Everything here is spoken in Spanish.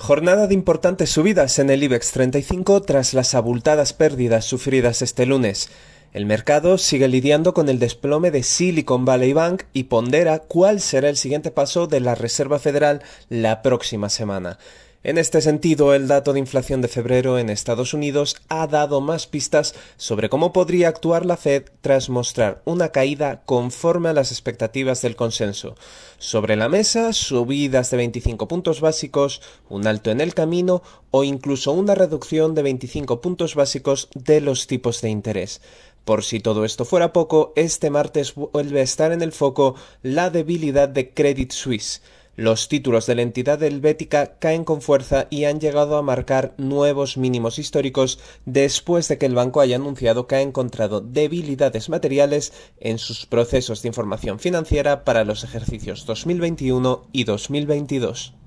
Jornada de importantes subidas en el IBEX 35 tras las abultadas pérdidas sufridas este lunes. El mercado sigue lidiando con el desplome de Silicon Valley Bank y pondera cuál será el siguiente paso de la Reserva Federal la próxima semana. En este sentido, el dato de inflación de febrero en Estados Unidos ha dado más pistas sobre cómo podría actuar la Fed tras mostrar una caída conforme a las expectativas del consenso. Sobre la mesa, subidas de 25 puntos básicos, un alto en el camino o incluso una reducción de 25 puntos básicos de los tipos de interés. Por si todo esto fuera poco, este martes vuelve a estar en el foco la debilidad de Credit Suisse. Los títulos de la entidad helvética caen con fuerza y han llegado a marcar nuevos mínimos históricos después de que el banco haya anunciado que ha encontrado debilidades materiales en sus procesos de información financiera para los ejercicios 2021 y 2022.